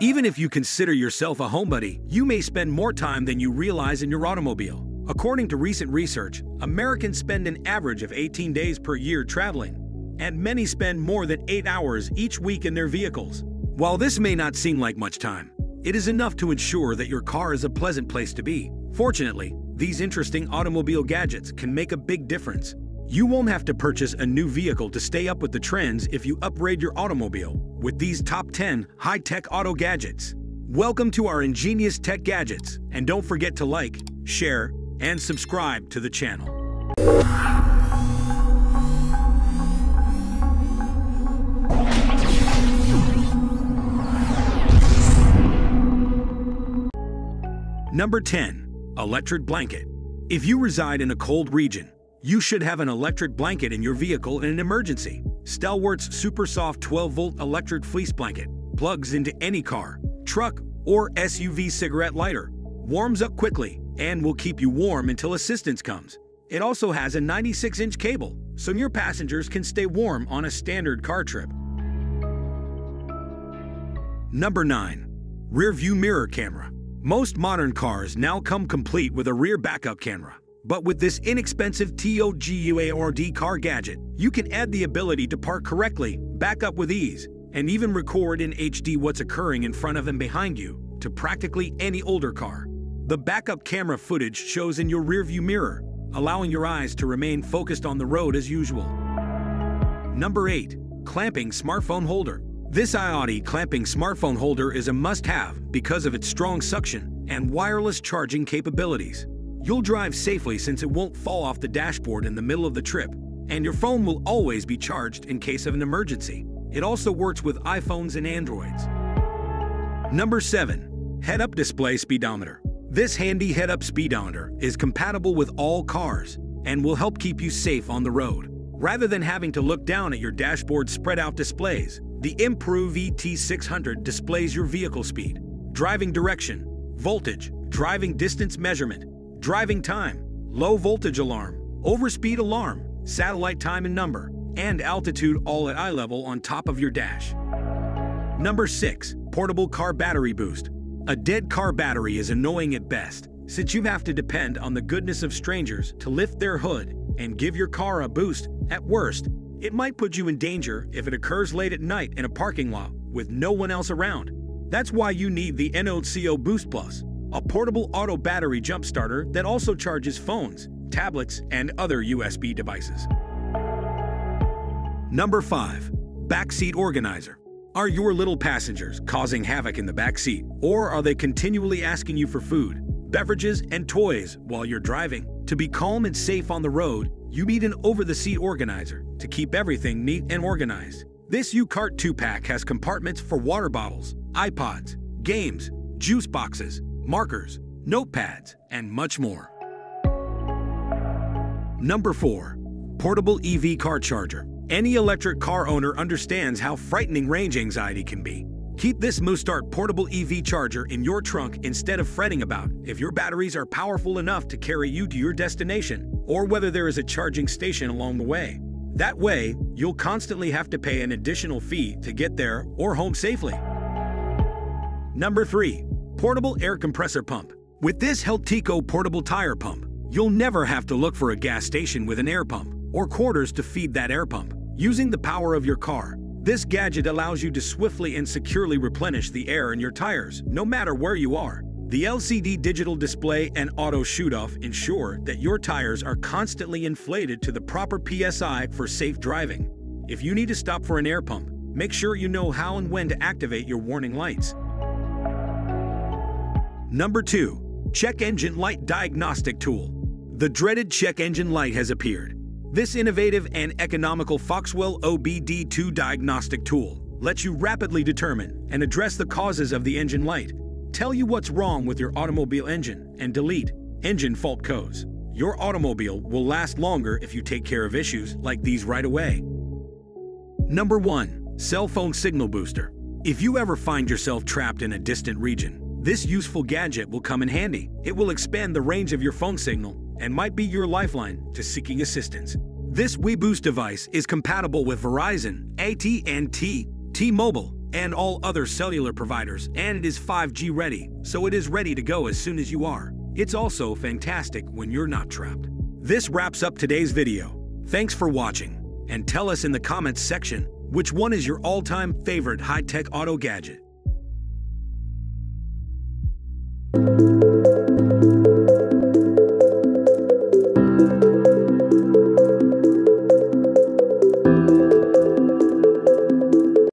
Even if you consider yourself a home buddy, you may spend more time than you realize in your automobile. According to recent research, Americans spend an average of 18 days per year traveling, and many spend more than 8 hours each week in their vehicles. While this may not seem like much time, it is enough to ensure that your car is a pleasant place to be. Fortunately, these interesting automobile gadgets can make a big difference. You won't have to purchase a new vehicle to stay up with the trends if you upgrade your automobile with these top 10 high-tech auto gadgets. Welcome to our ingenious tech gadgets, and don't forget to like, share, and subscribe to the channel. Number 10. Electric blanket. If you reside in a cold region, you should have an electric blanket in your vehicle in an emergency. Stalwart's super soft 12-volt electric fleece blanket plugs into any car, truck, or SUV cigarette lighter, warms up quickly, and will keep you warm until assistance comes. It also has a 96-inch cable, so your passengers can stay warm on a standard car trip. Number 9. Rear view mirror camera. Most modern cars now come complete with a rear backup camera. But with this inexpensive TOGUARD car gadget, you can add the ability to park correctly, back up with ease, and even record in HD what's occurring in front of and behind you to practically any older car. The backup camera footage shows in your rearview mirror, allowing your eyes to remain focused on the road as usual. Number 8. Clamping smartphone holder. This IOT clamping smartphone holder is a must-have because of its strong suction and wireless charging capabilities. You'll drive safely since it won't fall off the dashboard in the middle of the trip, and your phone will always be charged in case of an emergency. It also works with iPhones and Androids. Number 7. Head-up display speedometer. This handy head-up speedometer is compatible with all cars and will help keep you safe on the road. Rather than having to look down at your dashboard's spread-out displays, the Improve ET600 displays your vehicle speed, driving direction, voltage, driving distance measurement, driving time, low voltage alarm, overspeed alarm, satellite time and number, and altitude all at eye level on top of your dash. Number 6. Portable car battery boost. A dead car battery is annoying at best, since you have to depend on the goodness of strangers to lift their hood and give your car a boost. At worst, it might put you in danger if it occurs late at night in a parking lot with no one else around. That's why you need the NOCO Boost Plus, a portable auto battery jump starter that also charges phones, tablets, and other USB devices. Number 5. Backseat organizer. Are your little passengers causing havoc in the backseat, or are they continually asking you for food, beverages, and toys while you're driving? To be calm and safe on the road, you need an over-the-seat organizer to keep everything neat and organized. This U-Cart 2-pack has compartments for water bottles, iPods, games, juice boxes, markers, notepads, and much more. Number 4. Portable EV car charger. Any electric car owner understands how frightening range anxiety can be. Keep this Moostart portable EV charger in your trunk instead of fretting about if your batteries are powerful enough to carry you to your destination or whether there is a charging station along the way. That way, you'll constantly have to pay an additional fee to get there or home safely. Number 3. Portable air compressor pump. With this Heltico portable tire pump, you'll never have to look for a gas station with an air pump or quarters to feed that air pump. Using the power of your car, this gadget allows you to swiftly and securely replenish the air in your tires, no matter where you are. The LCD digital display and auto shoot-off ensure that your tires are constantly inflated to the proper PSI for safe driving. If you need to stop for an air pump, make sure you know how and when to activate your warning lights. Number 2. Check engine light diagnostic tool. The dreaded check engine light has appeared. This innovative and economical Foxwell OBD2 diagnostic tool lets you rapidly determine and address the causes of the engine light, tell you what's wrong with your automobile engine, and delete engine fault codes. Your automobile will last longer if you take care of issues like these right away. Number 1. Cell phone signal booster. If you ever find yourself trapped in a distant region, this useful gadget will come in handy. It will expand the range of your phone signal and might be your lifeline to seeking assistance. This WeBoost device is compatible with Verizon, AT&T, T-Mobile, and all other cellular providers, and it is 5G ready, so it is ready to go as soon as you are. It's also fantastic when you're not trapped. This wraps up today's video. Thanks for watching, and tell us in the comments section which one is your all-time favorite high-tech auto gadget.